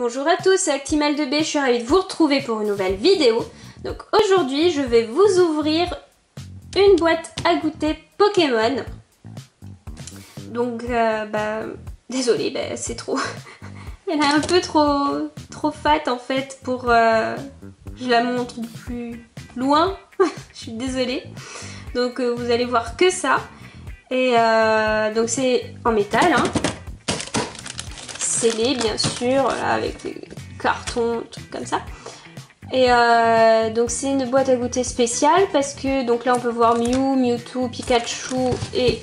Bonjour à tous, c'est Actimel2b, je suis ravie de vous retrouver pour une nouvelle vidéo. Donc aujourd'hui, je vais vous ouvrir une boîte à goûter Pokémon. Donc, désolée, c'est trop... Elle est un peu trop fat en fait pour... Je la montre plus loin, je suis désolée. Donc vous allez voir que ça. Et donc c'est en métal, hein. Scellé bien sûr, là, avec des cartons, trucs comme ça. Et donc c'est une boîte à goûter spéciale parce que donc là on peut voir Mew, Mewtwo, Pikachu et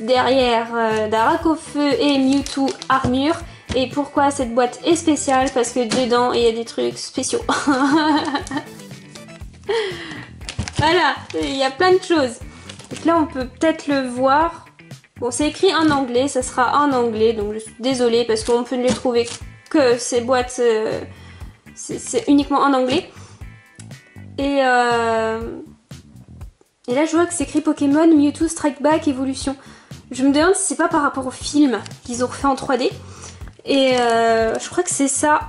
derrière Dracaufeu et Mewtwo Armure. Et pourquoi cette boîte est spéciale? Parce que dedans il y a des trucs spéciaux. Voilà, il y a plein de choses. Donc là on peut peut-être le voir. Bon, c'est écrit en anglais, ça sera en anglais, donc je suis désolée parce qu'on peut ne les trouver que ces boîtes, c'est uniquement en anglais. Et là je vois que c'est écrit Pokémon, Mewtwo, Strike Back, Evolution. Je me demande si c'est pas par rapport au film qu'ils ont refait en 3D. Et je crois que c'est ça,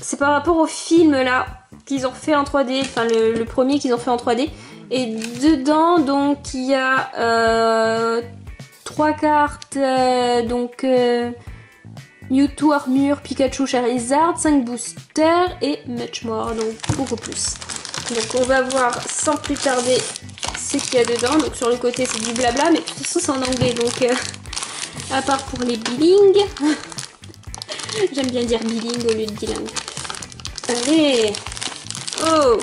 c'est par rapport au film là qu'ils ont refait en 3D, enfin le premier qu'ils ont fait en 3D. Et dedans donc il y a... 3 cartes, donc Mewtwo Armure, Pikachu, Charizard, 5 boosters et much more, donc beaucoup plus. Donc on va voir sans plus tarder ce qu'il y a dedans. Donc sur le côté c'est du blabla, mais de toute façon c'est en anglais, donc à part pour les billings. J'aime bien dire billing au lieu de bilingue. Allez. Oh,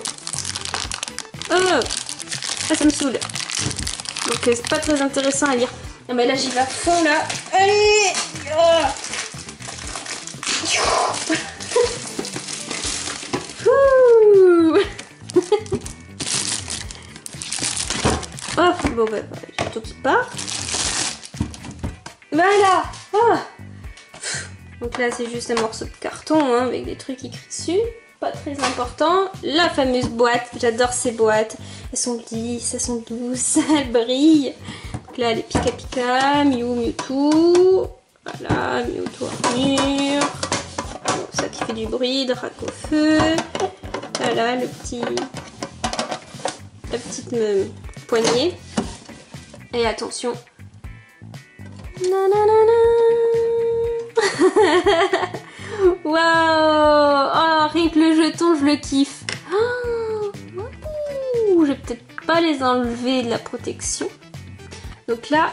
ça me saoule. Donc c'est pas très intéressant à lire. Non mais là j'y vais à fond là. Allez, Hop, bon bah j'ai tout qui part. Voilà. Donc là c'est juste un morceau de carton hein, avec des trucs écrits dessus. Pas très important. La fameuse boîte, j'adore ces boîtes. Elles sont lisses, elles sont douces, elles brillent. Là les Pika Pika, Mew, Mewtwo, voilà, Mewtwo Armure, bon, ça qui fait du bruit, Dracaufeu, voilà le petit, la petite poignée, et attention, nanana, waouh, oh, rien que le jeton je le kiffe, je vais peut-être pas les enlever de la protection. Donc là,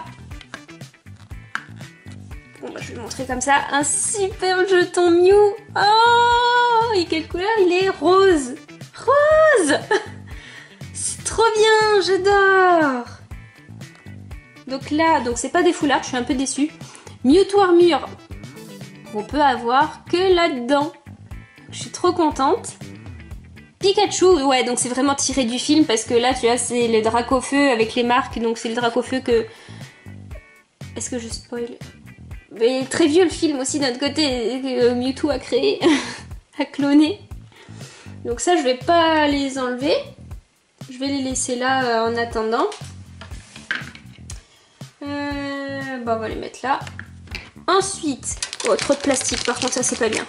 bon bah je vais vous montrer comme ça un super jeton Mew. Oh, et quelle couleur? Il est rose. Rose. C'est trop bien, j'adore. Donc là, donc c'est pas des foulards, je suis un peu déçue. Mewtwo Armure, on peut avoir que là-dedans. Je suis trop contente. Pikachu, ouais, donc c'est vraiment tiré du film parce que là, tu vois, c'est les Dracaufeu avec les marques, donc c'est le Dracaufeu que... Est-ce que je spoil? Mais très vieux le film aussi d'un autre côté, que Mewtwo a créé, a cloné. Donc ça, je vais pas les enlever. Je vais les laisser là en attendant. Bon, on va les mettre là. Ensuite... Oh, trop de plastique, par contre, ça c'est pas bien.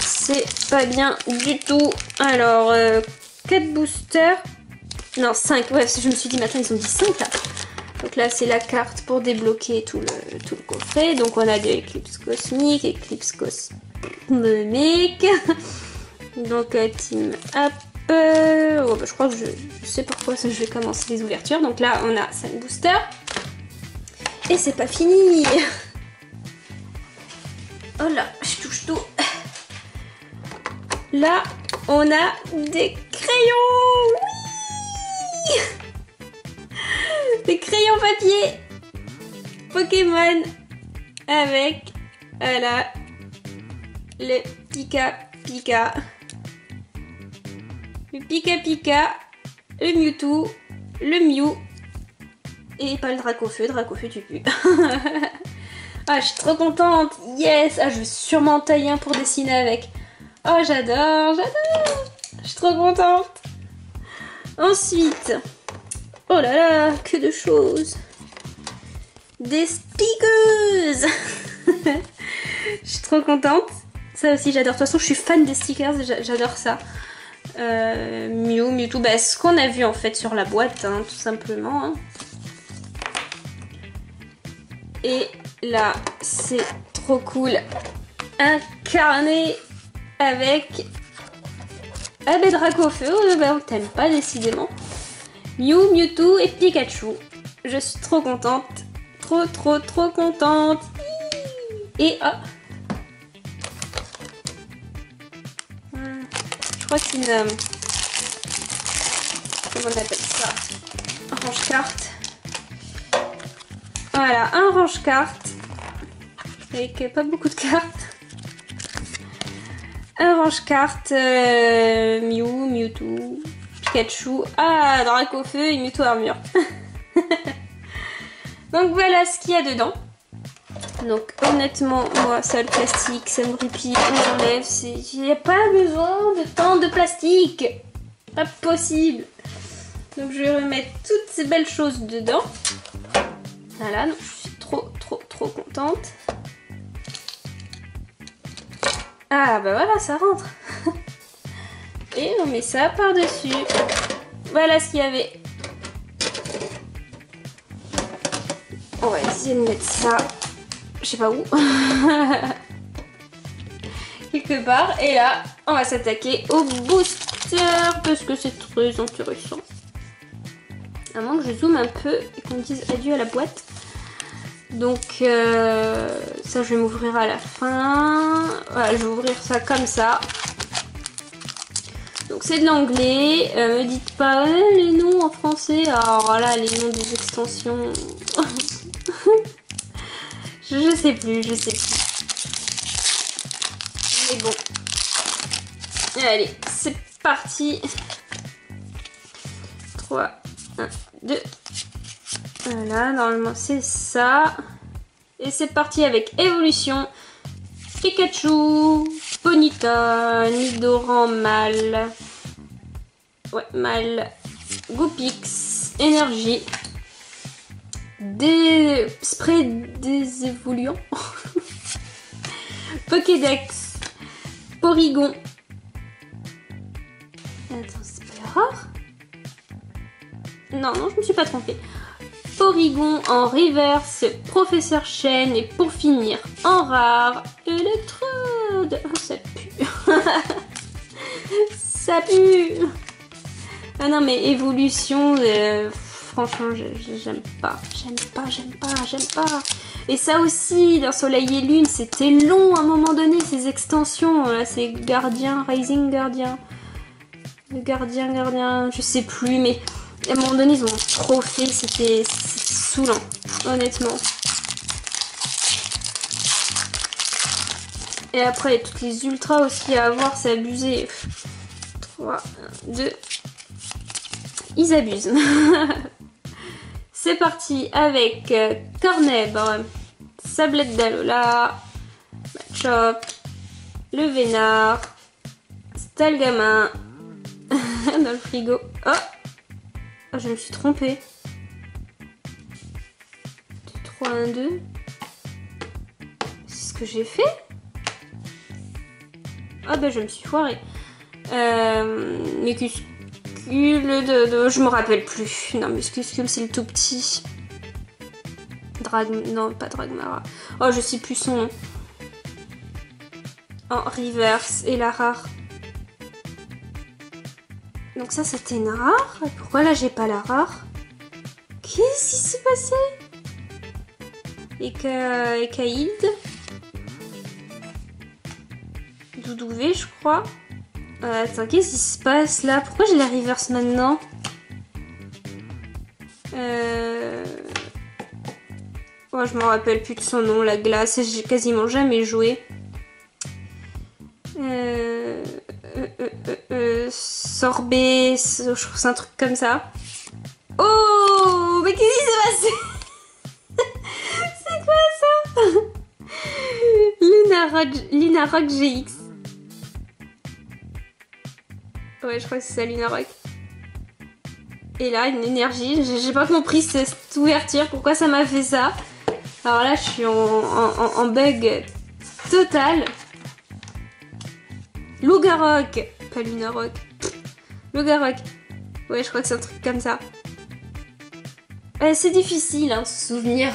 C'est pas bien du tout. Alors 4 boosters, non 5, ouais je me suis dit maintenant ils ont dit 5 là. Donc là c'est la carte pour débloquer tout le coffret. Donc on a de Eclipse Cosmique, Eclipse Cosmic, donc Team Up, oh, bah, je crois que je sais pourquoi je vais commencer les ouvertures. Donc là on a 5 boosters et c'est pas fini. Oh là, je touche tout. Là, on a des crayons, oui, des crayons papier Pokémon avec, voilà, le Pika Pika, le Pika Pika, le Mewtwo, le Mew et pas le Dracaufeu. Dracaufeu tu pues. Ah, je suis trop contente, yes. Ah, je vais sûrement en tailler un pour dessiner avec. Oh, j'adore, j'adore. Je suis trop contente. Ensuite, oh là là, que de choses. Des stickers. Je suis trop contente. Ça aussi j'adore, de toute façon je suis fan des stickers, j'adore ça. Mew, Mewtwo, bah, ce qu'on a vu en fait sur la boîte, hein, tout simplement. Hein. Et là, c'est trop cool. Un carnet avec... Ah ben Dracaufeu, bah, on t'aime pas décidément. Mew, Mewtwo et Pikachu. Je suis trop contente. Trop contente. Et oh. Je crois que c'est une... Comment on appelle ça? Range-carte. Voilà, un range-carte. Avec pas beaucoup de cartes. Un range-carte. Mew, Mewtwo, Pikachu. Ah, Dracaufeu et Mewtwo Armure. Donc voilà ce qu'il y a dedans. Donc honnêtement, moi ça le plastique, ça me rupille, on enlève, il n'y a pas besoin de tant de plastique. Pas possible. Donc je vais remettre toutes ces belles choses dedans. Voilà, donc je suis trop contente. Ah bah voilà, ça rentre. Et on met ça par-dessus. Voilà ce qu'il y avait. On va essayer de mettre ça, je sais pas où, quelque part. Et là, on va s'attaquer au booster parce que c'est très intéressant. À moins que je zoome un peu et qu'on me dise adieu à la boîte. Donc ça, je vais m'ouvrir à la fin. Voilà, je vais ouvrir ça comme ça. Donc c'est de l'anglais, me dites pas les noms en français, alors là les noms des extensions, je sais plus, mais bon, allez c'est parti, 3, 1, 2, voilà normalement c'est ça, et c'est parti avec Evolution, Pikachu, Bonita, Nidoran, Mal, Goopix, énergie, des sprays des évoluants, Pokédex, Porygon, attends c'est pas rare, non je me suis pas trompée, Porygon en reverse, Professeur Chen et pour finir en rare, Électrode. Oh, ça pue. Ça pue. Ah non mais évolution, franchement j'aime pas. Et ça aussi dans Soleil et Lune c'était long à un moment donné ces extensions, là c'est Gardien, Rising Gardien, le Gardien, je sais plus mais... À un moment donné, ils ont trop fait, c'était saoulant, honnêtement. Et après, il y a toutes les ultras aussi à avoir, c'est abusé. 3, 1, 2. Ils abusent. C'est parti avec Cornèbre, Sablette d'Alola, Machop, le Vénard, Stalgamin, dans le frigo. Oh! Oh, je me suis trompée. 2, 3, 1, 2. C'est ce que j'ai fait? Ah ben je me suis foirée. Muscule de... Je me rappelle plus. Non, muscule c'est le tout petit. Non, pas Dragmara. Oh, je sais plus son nom. En reverse et la rare. Donc ça c'était une rare, pourquoi là j'ai pas la rare? Qu'est-ce qui s'est passé? Ekaïd, Doudouvé je crois. Attends, qu'est-ce qui se passe là? Pourquoi j'ai la reverse maintenant? Oh, je m'en rappelle plus de son nom, la glace, j'ai quasiment jamais joué. Sorbet, je trouve c'est un truc comme ça. Oh, mais qu'est-ce qui s'est passé? C'est quoi ça? Lougaroc GX. Ouais, je crois que c'est ça, Lougaroc. Et là, une énergie. J'ai pas compris cette ouverture. Pourquoi ça m'a fait ça? Alors là, je suis en bug totale. Lougaroc, pas Lunaroc. Lougaroc. Ouais, je crois que c'est un truc comme ça. C'est difficile hein, de se souvenir.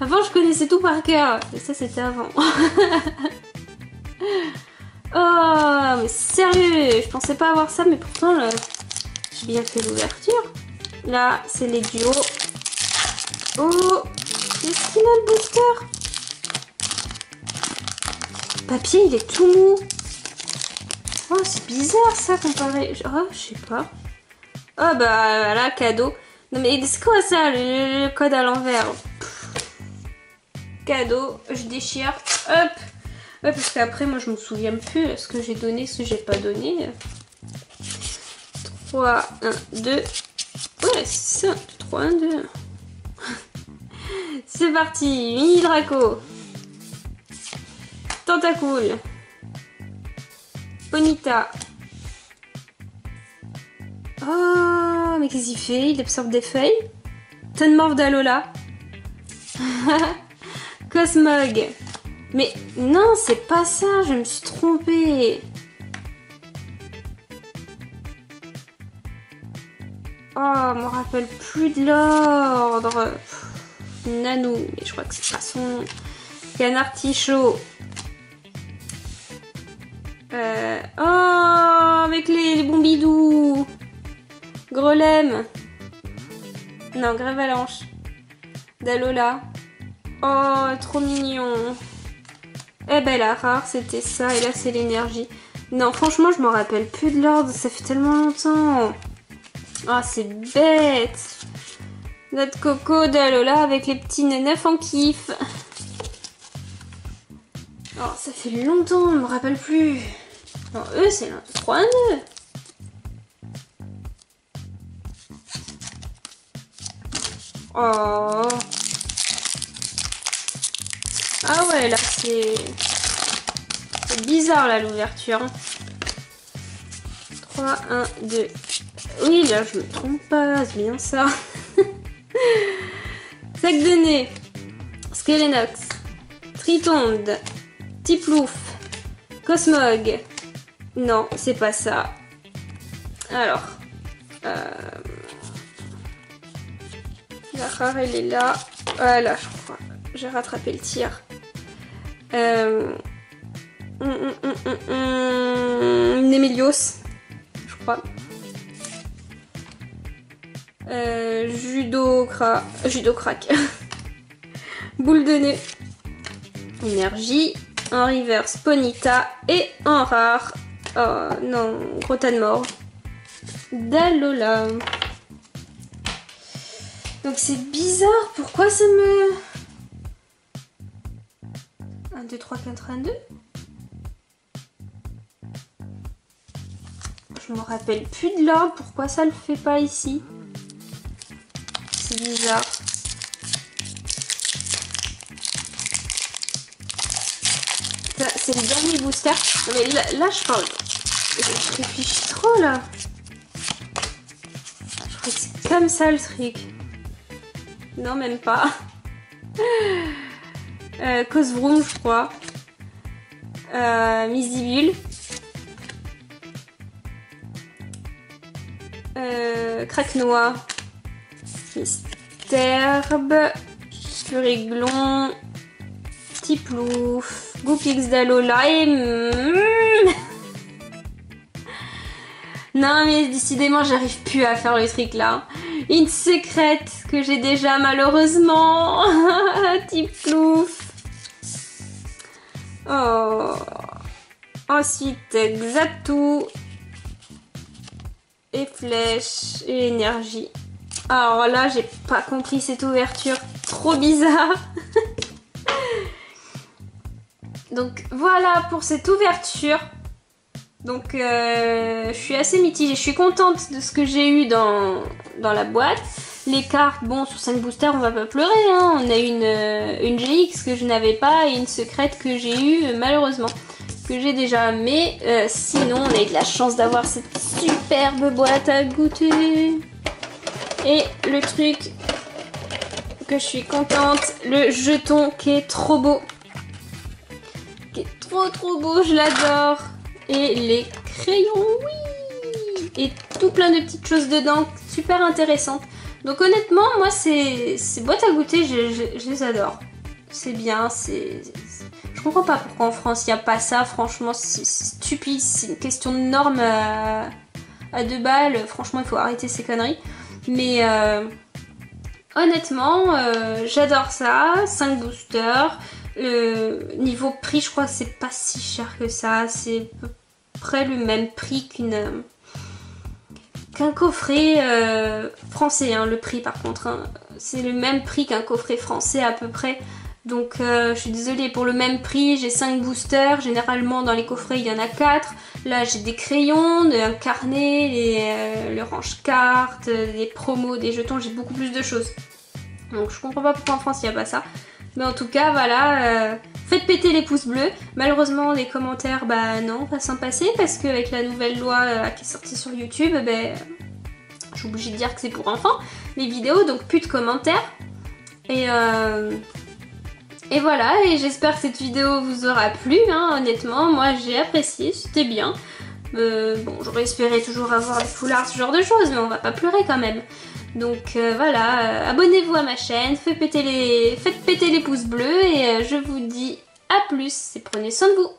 Avant, je connaissais tout par cœur. Et ça, c'était avant. Oh, mais sérieux, je pensais pas avoir ça, mais pourtant, là, j'ai bien fait l'ouverture. Là, c'est les duos. Oh, qu'est-ce qu'il a le booster? Le papier, il est tout mou. Oh, c'est bizarre ça comparé. Oh, je sais pas. Oh, bah voilà, cadeau. Non, mais c'est quoi ça, le code à l'envers? Cadeau, je déchire. Hop! Ouais, parce qu'après, moi, je me souviens plus ce que j'ai donné, ce que j'ai pas donné. 3, 1, 2. Ouais, 5, 3, 1, 2. C'est parti! Mini Draco. Tentacool. Bonita. Oh, mais qu'est-ce qu'il fait? Il absorbe des feuilles. Tonmorph d'Alola. Cosmog. Mais non, c'est pas ça, je me suis trompée. Oh, on me rappelle plus de l'ordre. Nanou, mais je crois que c'est pas son. Canard, Tichot. Oh, avec les bombidous. Grelem. Non, Grève Avalanche. D'Alola. Oh, trop mignon. Eh ben la rare c'était ça et là c'est l'énergie. Non franchement je m'en rappelle plus de l'ordre, ça fait tellement longtemps. Ah oh, c'est bête. Notre coco d'Alola avec les petits nénefs en kiff. Oh ça fait longtemps, je me rappelle plus. Non eux c'est l'un, 3, 1, 2. Oh. Ah ouais, là, c'est bizarre, là, l'ouverture. 3, 1, 2. Oui, là, je me trompe pas, c'est bien ça. Sac de nez. Skelénox. Tritonde. Tiplouf. Cosmog. Non, c'est pas ça. Alors. La rare, elle est là. Voilà, je crois. J'ai rattrapé le tir. Némélios, je crois. Judocrac. Boule de nez. Énergie. En reverse, Ponita. Et en rare. Oh non, gros tas de mort. D'Alola. Donc c'est bizarre. Pourquoi ça me. 1, 2, 3, 4, 1, 2. Je me rappelle plus de l'ordre. Pourquoi ça le fait pas ici? C'est bizarre. C'est le dernier booster. Non mais là, je parle. Je réfléchis trop là. Je crois que c'est comme ça le truc. Non, même pas. Cosvroom, je crois. Misibule. Craquenois. Misterbe. Furiglon. Tiplouf. Goopix d'Alola. Et. Non, mais décidément, j'arrive plus à faire le truc là. Une secrète que j'ai déjà, malheureusement. Tiplouf. Oh. Ensuite, Xatu. Et flèche. Et énergie. Alors là, j'ai pas compris cette ouverture. Trop bizarre. Donc voilà pour cette ouverture. Donc je suis assez mitigée. Je suis contente de ce que j'ai eu dans la boîte. Les cartes, bon, sur 5 boosters, on va pas pleurer, hein. On a une GX que je n'avais pas et une secrète que j'ai eue, malheureusement, que j'ai déjà. Mais sinon, on a eu de la chance d'avoir cette superbe boîte à goûter. Et le truc que je suis contente, le jeton qui est trop beau. qui est trop trop beau, je l'adore. Et les crayons, oui! Et tout plein de petites choses dedans, super intéressantes. Donc honnêtement, moi ces boîtes à goûter, je les adore. C'est bien, je comprends pas pourquoi en France il n'y a pas ça, franchement c'est stupide, c'est une question de normes à 2 balles, franchement il faut arrêter ces conneries. Mais honnêtement, j'adore ça, 5 boosters, niveau prix je crois que c'est pas si cher que ça, c'est à peu près le même prix qu'un coffret français, hein, le prix par contre, hein. C'est le même prix qu'un coffret français à peu près. Donc je suis désolée, pour le même prix, j'ai 5 boosters, généralement dans les coffrets il y en a 4. Là j'ai des crayons, un carnet, le range-cartes, des promos, des jetons, j'ai beaucoup plus de choses. Donc je comprends pas pourquoi en France il n'y a pas ça. Mais en tout cas voilà, faites péter les pouces bleus. Malheureusement les commentaires, bah non, on va s'en passer parce qu'avec la nouvelle loi qui est sortie sur YouTube, bah, je suis obligée de dire que c'est pour enfants, les vidéos, donc plus de commentaires. Et voilà, et j'espère que cette vidéo vous aura plu, hein, honnêtement, moi j'ai apprécié, c'était bien. Bon, j'aurais espéré toujours avoir des foulards, ce genre de choses, mais on va pas pleurer quand même. Donc voilà, abonnez-vous à ma chaîne, faites péter les pouces bleus, et je vous dis à plus, et prenez soin de vous.